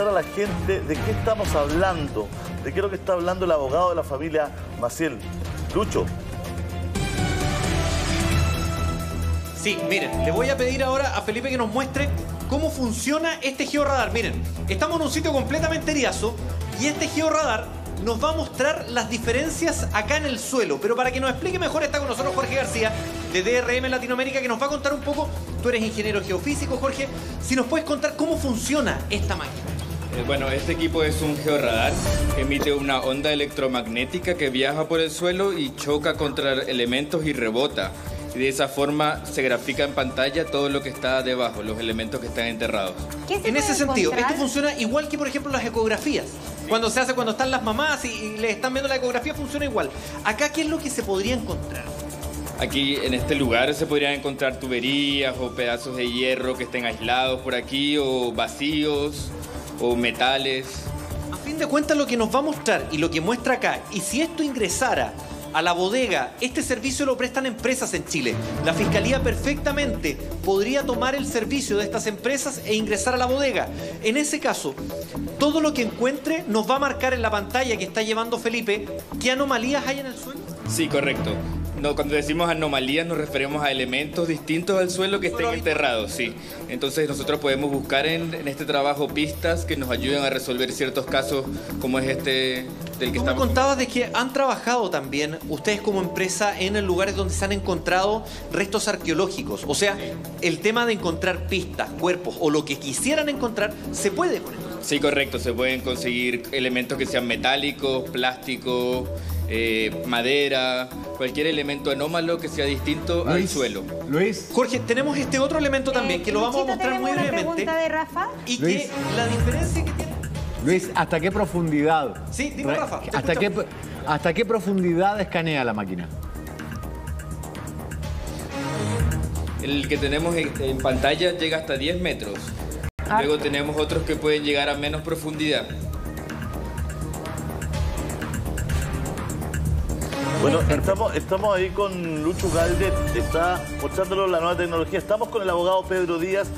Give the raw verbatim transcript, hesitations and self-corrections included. A la gente de qué estamos hablando, de qué es lo que está hablando el abogado de la familia Maciel, Lucho. Sí, miren, le voy a pedir ahora a Felipe que nos muestre cómo funciona este georradar. Miren, estamos en un sitio completamente eriazo y este georradar nos va a mostrar las diferencias acá en el suelo. Pero para que nos explique mejor está con nosotros Jorge García de D R M Latinoamérica, que nos va a contar un poco. Tú eres ingeniero geofísico, Jorge. Si nos puedes contar cómo funciona esta máquina. Bueno, este equipo es un georradar que emite una onda electromagnética que viaja por el suelo y choca contra elementos y rebota. Y de esa forma se grafica en pantalla todo lo que está debajo, los elementos que están enterrados. En ese sentido, esto funciona igual que, por ejemplo, las ecografías. Cuando se hace, cuando están las mamás y, y les están viendo la ecografía, funciona igual. Acá, ¿qué es lo que se podría encontrar? Aquí, en este lugar, se podrían encontrar tuberías o pedazos de hierro que estén aislados por aquí, o vacíos, o metales. A fin de cuentas, lo que nos va a mostrar y lo que muestra acá, y si esto ingresara a la bodega, este servicio lo prestan empresas en Chile. La Fiscalía perfectamente podría tomar el servicio de estas empresas e ingresar a la bodega. En ese caso, todo lo que encuentre nos va a marcar en la pantalla que está llevando Felipe qué anomalías hay en el suelo. Sí, correcto. No, cuando decimos anomalías nos referimos a elementos distintos al suelo que estén enterrados, sí. Entonces nosotros podemos buscar en, en este trabajo pistas que nos ayuden a resolver ciertos casos como es este del que estamos. Tú me contabas de que han trabajado también ustedes como empresa en lugares donde se han encontrado restos arqueológicos. O sea, el tema de encontrar pistas, cuerpos o lo que quisieran encontrar, se puede con esto. Sí, correcto. Se pueden conseguir elementos que sean metálicos, plásticos, eh, madera, cualquier elemento anómalo que sea distinto Luis, al suelo. Luis. Jorge, tenemos este otro elemento también eh, que lo vamos a mostrar muy brevemente. Una pregunta de Rafa. Y Luis, que la diferencia que tiene. Luis, ¿hasta qué profundidad? Sí, dime Rafa. ¿Hasta qué, ¿Hasta qué profundidad escanea la máquina? El que tenemos en, en pantalla llega hasta diez metros. Luego tenemos otros que pueden llegar a menos profundidad. Bueno, estamos, estamos ahí con Lucho Galdet, está mostrándolo la nueva tecnología. Estamos con el abogado Pedro Díaz.